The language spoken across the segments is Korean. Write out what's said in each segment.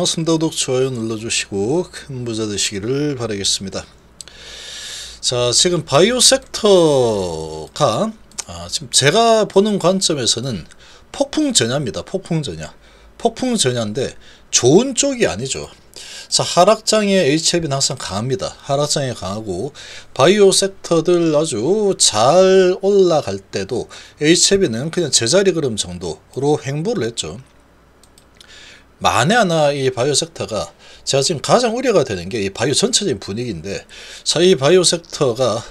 고맙습니다. 구독, 좋아요 눌러주시고 큰 부자 되시기를 바라겠습니다. 자, 지금 바이오 섹터가 지금 제가 보는 관점에서는 폭풍전야입니다. 폭풍전야인데 좋은 쪽이 아니죠. 자, 하락장에 HLB는 항상 강합니다. 하락장에 강하고 바이오 섹터들 아주 잘 올라갈 때도 HLB는 그냥 제자리 걸음 정도로 횡보를 했죠. 만에 하나 이 바이오 섹터가 제가 지금 가장 우려가 되는 게 이 바이오 전체적인 분위기인데, 자, 이 바이오 섹터가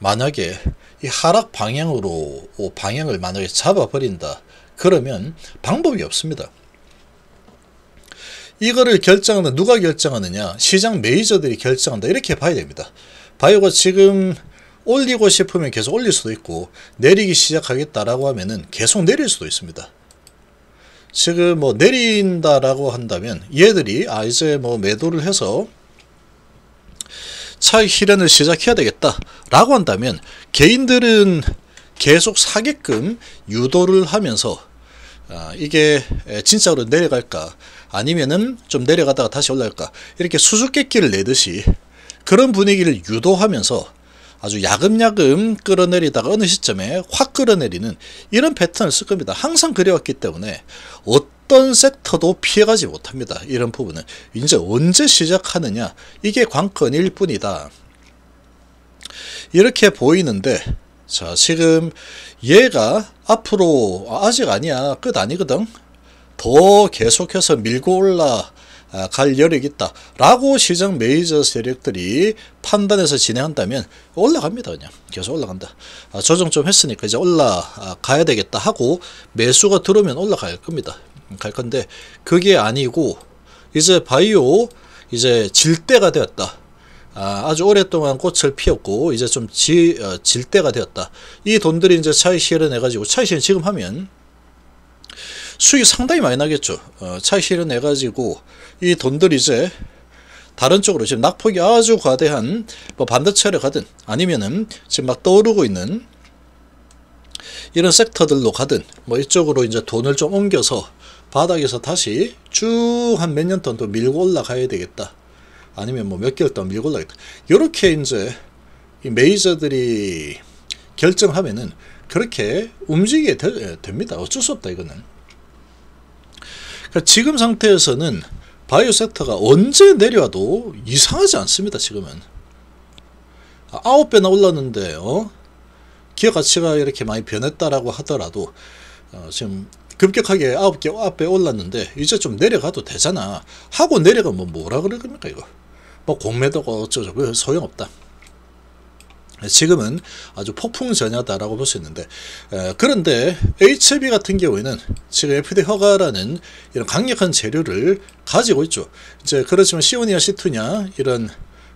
만약에 이 하락 방향으로 방향을 만약에 잡아버린다 그러면 방법이 없습니다. 이거를 결정하는 누가 결정하느냐, 시장 매니저들이 결정한다 이렇게 봐야 됩니다. 바이오가 지금 올리고 싶으면 계속 올릴 수도 있고 내리기 시작하겠다라고 하면은 계속 내릴 수도 있습니다. 지금 뭐 내린다라고 한다면 얘들이 이제 뭐 매도를 해서 차익 실현을 시작해야 되겠다 라고 한다면 개인들은 계속 사게끔 유도를 하면서 이게 진짜로 내려갈까 아니면은 좀 내려가다가 다시 올라갈까 이렇게 수수께끼를 내듯이 그런 분위기를 유도하면서 아주 야금야금 끌어내리다가 어느 시점에 확 끌어내리는 이런 패턴을 쓸 겁니다. 항상 그려왔기 때문에 어떤 섹터도 피해가지 못합니다. 이런 부분은 이제 언제 시작하느냐 이게 관건일 뿐이다 이렇게 보이는데, 자, 지금 얘가 앞으로 아직 아니야, 끝 아니거든, 더 계속해서 밀고 올라갈 여력이 있다 라고 시장 메이저 세력들이 판단해서 진행한다면 올라갑니다. 그냥 계속 올라간다. 조정 좀 했으니까 이제 올라가야 되겠다 하고 매수가 들어오면 올라갈 겁니다. 갈 건데 그게 아니고 이제 바이오 이제 질 때가 되었다. 아주 오랫동안 꽃을 피웠고 이제 좀 질 때가 되었다. 이 돈들이 이제 차익 실현해 가지고, 차익 실현 지금 하면 수익이 상당히 많이 나겠죠. 차익 실현해 가지고 이 돈들이 이제 다른 쪽으로, 지금 낙폭이 아주 과대한 뭐 반도체를 가든 아니면은 지금 막 떠오르고 있는 이런 섹터들로 가든 뭐 이쪽으로 이제 돈을 좀 옮겨서 바닥에서 다시 쭉 한 몇 년 동안 또 밀고 올라가야 되겠다. 아니면 뭐 몇 개월 동안 밀고 올라가겠다. 이렇게 이제 이 메이저들이 결정하면은 그렇게 움직이게 됩니다. 어쩔 수 없다 이거는. 그러니까 지금 상태에서는 바이오 섹터가 언제 내려와도 이상하지 않습니다. 지금은 9배나 올랐는데 기업 가치가 이렇게 많이 변했다라고 하더라도 지금 급격하게 9배 올랐는데 이제 좀 내려가도 되잖아 하고 내려가면 뭐라 그럴 겁니까. 이거 뭐 공매도가 어쩌고 소용없다. 지금은 아주 폭풍전야다라고 볼 수 있는데, 그런데 HLB 같은 경우에는 지금 FDA 허가라는 이런 강력한 재료를 가지고 있죠. 이제 그렇지만 C1이냐 C2냐 이런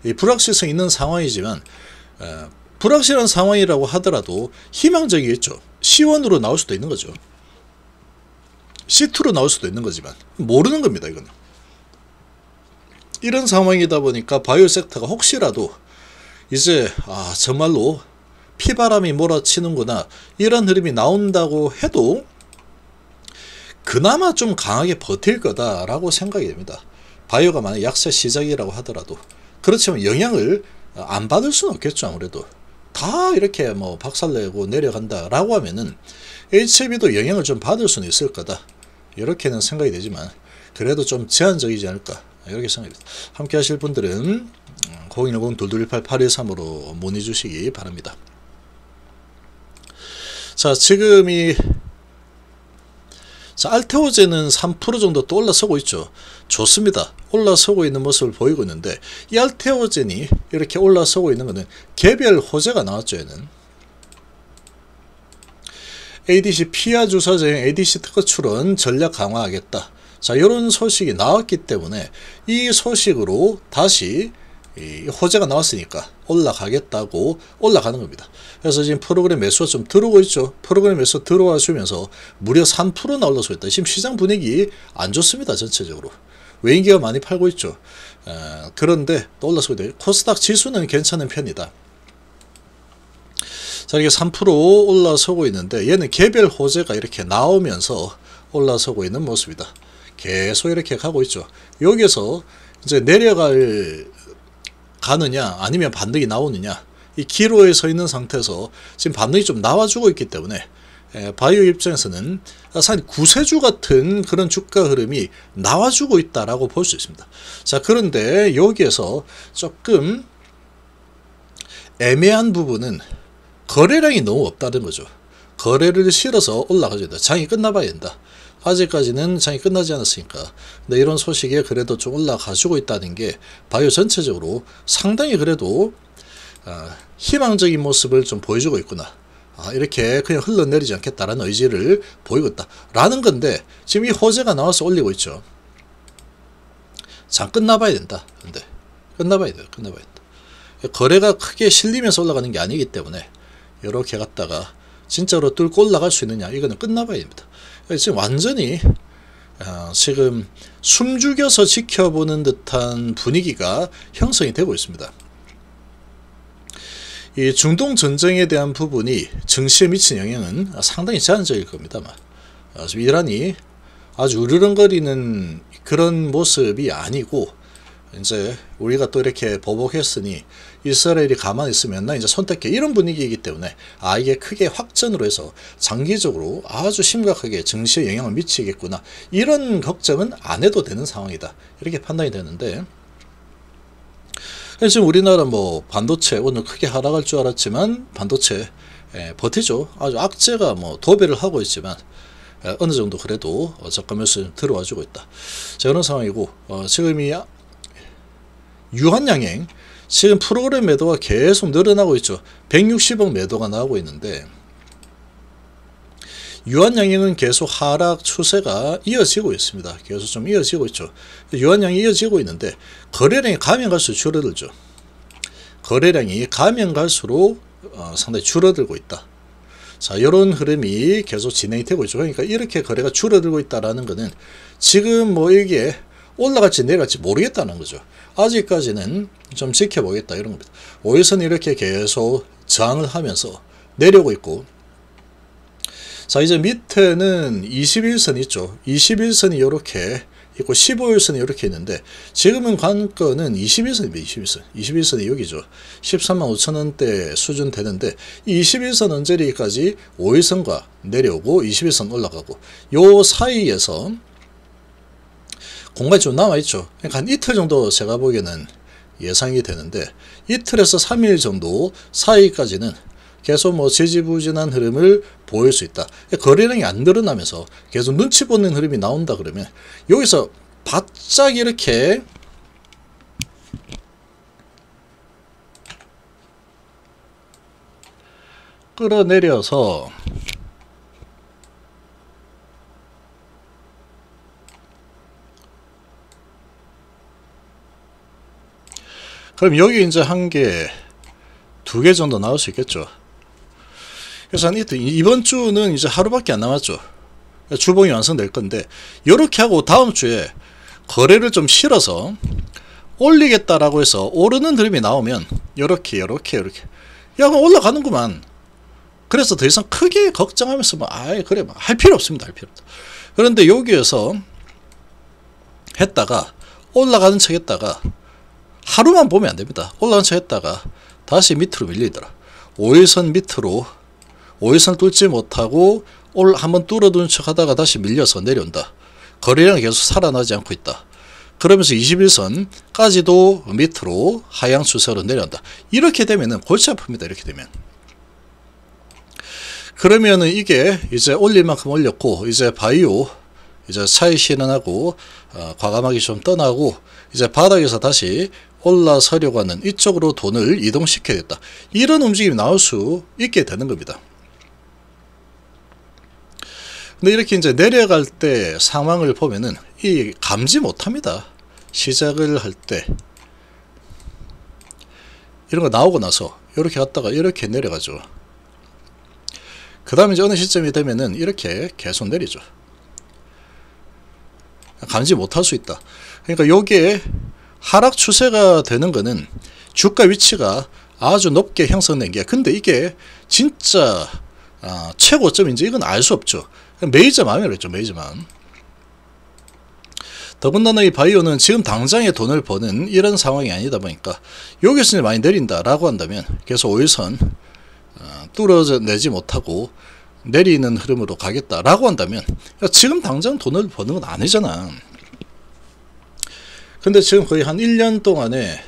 이 불확실성이 있는 상황이지만, 불확실한 상황이라고 하더라도 희망적이겠죠. C1으로 나올 수도 있는 거죠. C2로 나올 수도 있는 거지만 모르는 겁니다. 이거는 이런 상황이다 보니까 바이오 섹터가 혹시라도 이제 정말로 피바람이 몰아치는구나 이런 흐름이 나온다고 해도 그나마 좀 강하게 버틸 거다라고 생각이 됩니다. 바이오가 만약 약세 시작이라고 하더라도. 그렇지만 영향을 안 받을 수는 없겠죠. 아무래도 다 이렇게 뭐 박살내고 내려간다라고 하면은 HLB도 영향을 좀 받을 수는 있을 거다 이렇게는 생각이 되지만 그래도 좀 제한적이지 않을까 이렇게 생각합니다. 함께 하실 분들은 010-2218-813으로 문의주시기 바랍니다. 자, 지금 알테오젠은 3% 정도 또 올라서고 있죠. 좋습니다. 올라서고 있는 모습을 보이고 있는데 이 알테오젠이 이렇게 올라서고 있는 것은 개별 호재가 나왔죠. 얘는 ADC 피하 주사제형 ADC 특허 출원 전략 강화하겠다. 자, 이런 소식이 나왔기 때문에 이 소식으로 다시 이 호재가 나왔으니까 올라가겠다고 올라가는 겁니다. 그래서 지금 프로그램 매수가 좀 들어오고 있죠. 프로그램 매수 들어와 주면서 무려 3%나 올라서 있다. 지금 시장 분위기 안 좋습니다. 전체적으로 외인기가 많이 팔고 있죠. 그런데 또 올라서고 있다. 코스닥 지수는 괜찮은 편이다. 자, 이게 3% 올라서고 있는데 얘는 개별 호재가 이렇게 나오면서 올라서고 있는 모습이다. 계속 이렇게 가고 있죠. 여기에서 이제 가느냐 아니면 반등이 나오느냐, 이 기로에 서 있는 상태에서 지금 반등이 좀 나와주고 있기 때문에 바이오 입장에서는 사실 구세주 같은 그런 주가 흐름이 나와주고 있다라고 볼 수 있습니다. 자, 그런데 여기에서 조금 애매한 부분은 거래량이 너무 없다는 거죠. 거래를 실어서 올라가줘야 된다. 장이 끝나봐야 된다. 아직까지는 장이 끝나지 않았으니까. 근데 이런 소식에 그래도 좀 올라가주고 있다는 게 바이오 전체적으로 상당히 그래도 희망적인 모습을 좀 보여주고 있구나. 이렇게 그냥 흘러내리지 않겠다라는 의지를 보이고 있다라는 건데, 지금 이 호재가 나와서 올리고 있죠. 장 끝나봐야 된다. 근데 끝나봐야 된다. 거래가 크게 실리면서 올라가는 게 아니기 때문에 이렇게 갔다가 진짜로 뚫고 올라갈 수 있느냐, 이거는 끝나봐야 됩니다. 지금 완전히 지금 숨죽여서 지켜보는 듯한 분위기가 형성이 되고 있습니다. 이 중동 전쟁에 대한 부분이 증시에 미친 영향은 상당히 제한적일 겁니다만, 지금 이란이 아주 으르렁거리는 그런 모습이 아니고, 이제 우리가 또 이렇게 보복했으니 이스라엘이 가만히 있으면 나 이제 손 뗄게, 이런 분위기이기 때문에 이게 크게 확전으로 해서 장기적으로 아주 심각하게 증시에 영향을 미치겠구나, 이런 걱정은 안 해도 되는 상황이다, 이렇게 판단이 되는데, 지금 우리나라 뭐 반도체 오늘 크게 하락할 줄 알았지만 반도체 버티죠. 아주 악재가 뭐 도배를 하고 있지만 어느 정도 그래도 적가면서 들어와 주고 있다. 자, 이런 상황이고, 지금이 유한양행 지금 프로그램 매도가 계속 늘어나고 있죠. 160억 매도가 나오고 있는데, 유한양행은 계속 하락 추세가 이어지고 있습니다. 계속 좀 이어지고 있죠. 유한양이 이어지고 있는데 거래량이 가면 갈수록 줄어들죠. 거래량이 가면 갈수록 상당히 줄어들고 있다. 자, 이런 흐름이 계속 진행이 되고 있죠. 그러니까 이렇게 거래가 줄어들고 있다는 거는 지금 뭐 이게 올라갈지 내려갈지 모르겠다는 거죠. 아직까지는 좀 지켜보겠다, 이런 겁니다. 오일선이 이렇게 계속 저항을 하면서 내려오고 있고, 자, 이제 밑에는 21선이 있죠. 21선이 이렇게 있고 15일선이 이렇게 있는데, 지금은 관건은 21선입니다. 21선이 여기죠. 135,000원대 수준 되는데, 이 21선 언저리까지 5일선과 내려오고 21선 올라가고, 요 사이에서 공간이 좀 남아있죠. 그러니까 한 이틀 정도 제가 보기에는 예상이 되는데, 이틀에서 3일 정도 사이까지는 계속 뭐 지지부진한 흐름을 보일 수 있다. 거래량이 안 늘어나면서 계속 눈치 보는 흐름이 나온다 그러면, 여기서 바짝 이렇게 끌어내려서 그럼 여기 이제 한 개, 두 개 정도 나올 수 있겠죠. 그래서 한 이틀, 이번 주는 이제 하루밖에 안 남았죠. 주봉이 완성될 건데, 이렇게 하고 다음 주에 거래를 좀 실어서 올리겠다라고 해서 오르는 흐름이 나오면 이렇게 야, 그럼 올라가는구만. 그래서 더 이상 크게 걱정하면서 뭐 그래 막 할 필요 없습니다. 그런데 여기에서 했다가 올라가는 척 했다가, 하루만 보면 안 됩니다. 올라간 척 했다가 다시 밑으로 밀리더라. 5일선 밑으로, 5일선 뚫지 못하고 한번 뚫어둔 척 하다가 다시 밀려서 내려온다. 거래량이 계속 살아나지 않고 있다. 그러면서 21선까지도 밑으로 하향 추세로 내려온다. 이렇게 되면은 골치 아픕니다. 이렇게 되면. 그러면은 이게 이제 올릴 만큼 올렸고, 이제 바이오 이제 차익 실현하고 과감하게 좀 떠나고, 이제 바닥에서 다시 올라서려고 하는 이쪽으로 돈을 이동시켜야겠다, 이런 움직임이 나올 수 있게 되는 겁니다. 근데 이렇게 이제 내려갈 때 상황을 보면은 이 감지 못합니다. 시작을 할 때 이런 거 나오고 나서 이렇게 갔다가 이렇게 내려가죠. 그 다음에 이제 어느 시점이 되면은 이렇게 계속 내리죠. 감지 못할 수 있다. 그러니까 여기에 하락 추세가 되는 거는 주가 위치가 아주 높게 형성된 게, 근데 이게 진짜 최고점인지 이건 알 수 없죠. 메이저맘이라고 했죠. 메이저맘. 더군다나 이 바이오는 지금 당장에 돈을 버는 이런 상황이 아니다 보니까 여기서 많이 내린다라고 한다면 계속 5일선 뚫어내지 못하고 내리는 흐름으로 가겠다라고 한다면 지금 당장 돈을 버는 건 아니잖아. 근데 지금 거의 한 1년 동안에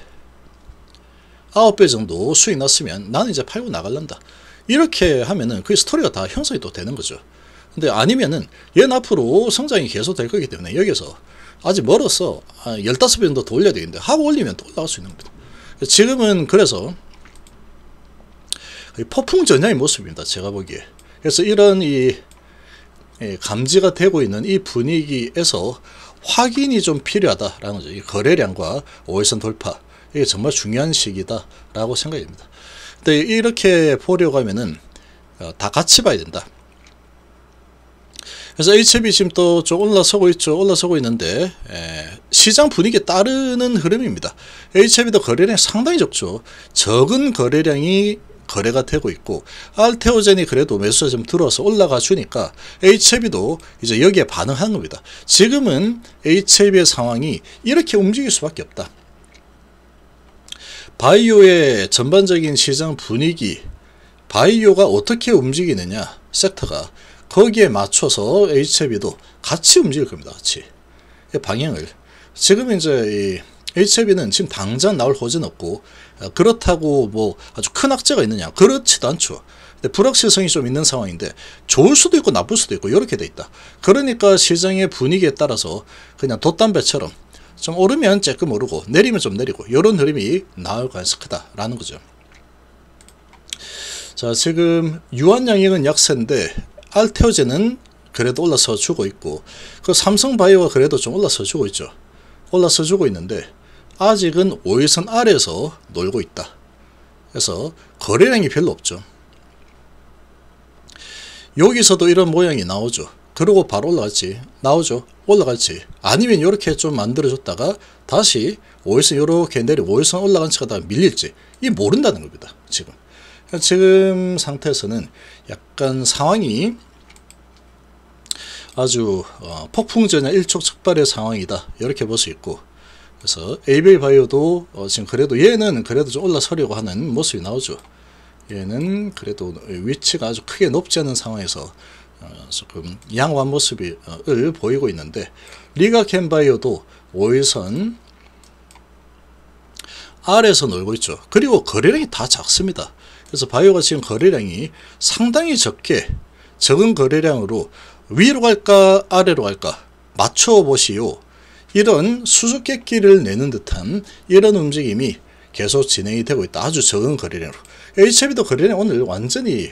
9배 정도 수익 났으면 나는 이제 팔고 나갈란다. 이렇게 하면은 그 스토리가 다 형성이 또 되는 거죠. 근데 아니면은 얘는 앞으로 성장이 계속 될 거기 때문에 여기서 아직 멀어서 15배 정도 더 올려야 되겠는데 하고 올리면 또 올라갈 수 있는 겁니다. 지금은 그래서 폭풍전야의 모습입니다. 제가 보기에. 그래서 이런 이 감지가 되고 있는 이 분위기에서 확인이 좀 필요하다라는 거죠. 이 거래량과 5일선 돌파. 이게 정말 중요한 시기다 라고 생각입니다. 근데 이렇게 보려고 하면은 다 같이 봐야 된다. 그래서 HLB 지금 또 좀 올라서고 있죠. 올라서고 있는데 시장 분위기에 따르는 흐름입니다. HLB도 거래량이 상당히 적죠. 적은 거래량이 거래가 되고 있고 알테오젠이 그래도 매수가 좀 들어와서 올라가 주니까 HLB도 이제 여기에 반응하는 겁니다. 지금은 HLB의 상황이 이렇게 움직일 수밖에 없다. 바이오의 전반적인 시장 분위기, 바이오가 어떻게 움직이느냐, 섹터가 거기에 맞춰서 HLB도 같이 움직일 겁니다. 같이 방향을 지금 이제 이 HLB는 지금 당장 나올 호재는 없고 그렇다고 뭐 아주 큰 악재가 있느냐 그렇지도 않죠. 근데 불확실성이 좀 있는 상황인데 좋을 수도 있고 나쁠 수도 있고 이렇게 돼 있다. 그러니까 시장의 분위기에 따라서 그냥 돛담배처럼 좀 오르면 조금 오르고 내리면 좀 내리고 이런 흐름이 나올 가능성이 크다라는 거죠. 자, 지금 유한양행은 약세인데 알테오젠은 그래도 올라서 주고 있고 그 삼성바이오가 그래도 좀 올라서 주고 있죠. 올라서 주고 있는데 아직은 5일선 아래에서 놀고 있다. 그래서 거래량이 별로 없죠. 여기서도 이런 모양이 나오죠. 그러고 바로 올라갈지 나오죠. 올라갈지 아니면 이렇게 좀 만들어줬다가 다시 5일선 이렇게 내리고 5일선 올라간 채가 다 밀릴지 이 모른다는 겁니다. 지금 상태에서는 약간 상황이 아주 폭풍전야 일촉즉발의 상황이다 이렇게 볼 수 있고 그래서 ABL 바이오도 지금 그래도 얘는 그래도 좀 올라서려고 하는 모습이 나오죠. 얘는 그래도 위치가 아주 크게 높지 않은 상황에서 조금 양호한 모습을 보이고 있는데 리가켄 바이오도 5일선 아래에서 놀고 있죠. 그리고 거래량이 다 작습니다. 그래서 바이오가 지금 거래량이 상당히 적은 거래량으로 위로 갈까 아래로 갈까 맞춰보시오. 이런 수수께끼를 내는 듯한 이런 움직임이 계속 진행이 되고 있다. 아주 적은 거래량으로. HLB도 거래량 오늘 완전히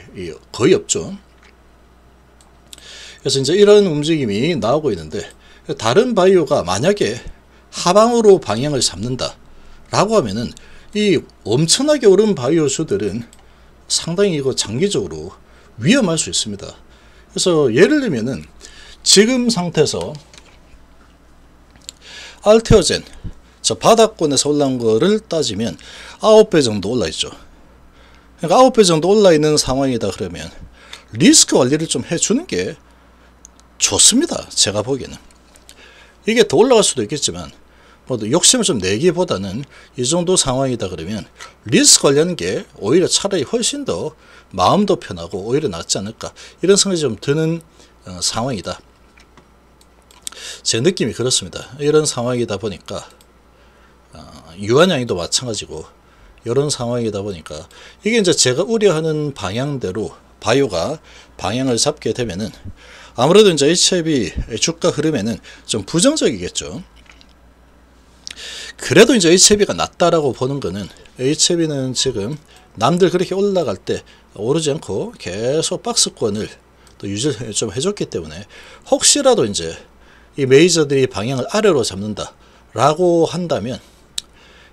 거의 없죠. 그래서 이제 이런 움직임이 나오고 있는데 다른 바이오가 만약에 하방으로 방향을 잡는다 라고 하면은 이 엄청나게 오른 바이오주들은 상당히 이거 장기적으로 위험할 수 있습니다. 그래서 예를 들면은 지금 상태에서 알테오젠 저 바닥권에서 올라온 거를 따지면 9배 정도 올라 있죠. 그러니까 9배 정도 올라 있는 상황이다 그러면 리스크 관리를 좀 해주는 게 좋습니다. 제가 보기에는 이게 더 올라갈 수도 있겠지만 뭐 욕심을 좀 내기보다는 이 정도 상황이다 그러면 리스크 관리하는 게 오히려 차라리 훨씬 더 마음도 편하고 오히려 낫지 않을까 이런 생각이 좀 드는 상황이다. 제 느낌이 그렇습니다. 이런 상황이다 보니까 유한양행도 마찬가지고 이런 상황이다 보니까 이게 이제 제가 우려하는 방향대로 바이오가 방향을 잡게 되면은 아무래도 이제 HLB 주가 흐름에는 좀 부정적이겠죠. 그래도 이제 HLB가 낮다라고 보는 거는 HLB는 지금 남들 그렇게 올라갈 때 오르지 않고 계속 박스권을 또 유지를 좀 해줬기 때문에 혹시라도 이제 이 메이저들이 방향을 아래로 잡는다라고 한다면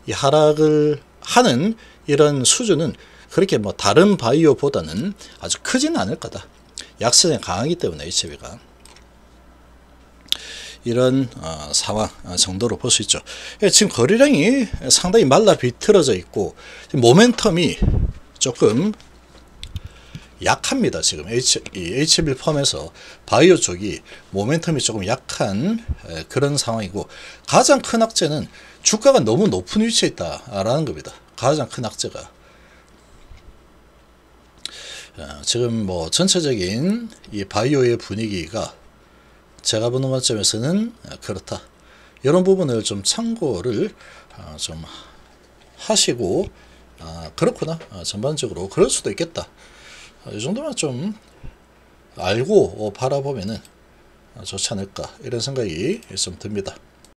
이 하락을 하는 이런 수준은 그렇게 뭐 다른 바이오보다는 아주 크지는 않을 거다. 약세는 강하기 때문에 HLB가 이런 상황 정도로 볼 수 있죠. 지금 거래량이 상당히 말라 비틀어져 있고 모멘텀이 조금 약합니다. 지금 HLB 포함해서 바이오 쪽이 모멘텀이 조금 약한 그런 상황이고, 가장 큰 악재는 주가가 너무 높은 위치에 있다라는 겁니다. 가장 큰 악재가. 지금 뭐 전체적인 이 바이오의 분위기가 제가 보는 관점에서는 그렇다. 이런 부분을 좀 참고를 좀 하시고, 그렇구나, 전반적으로 그럴 수도 있겠다, 이 정도만 좀 알고 바라보면은 좋지 않을까, 이런 생각이 좀 듭니다.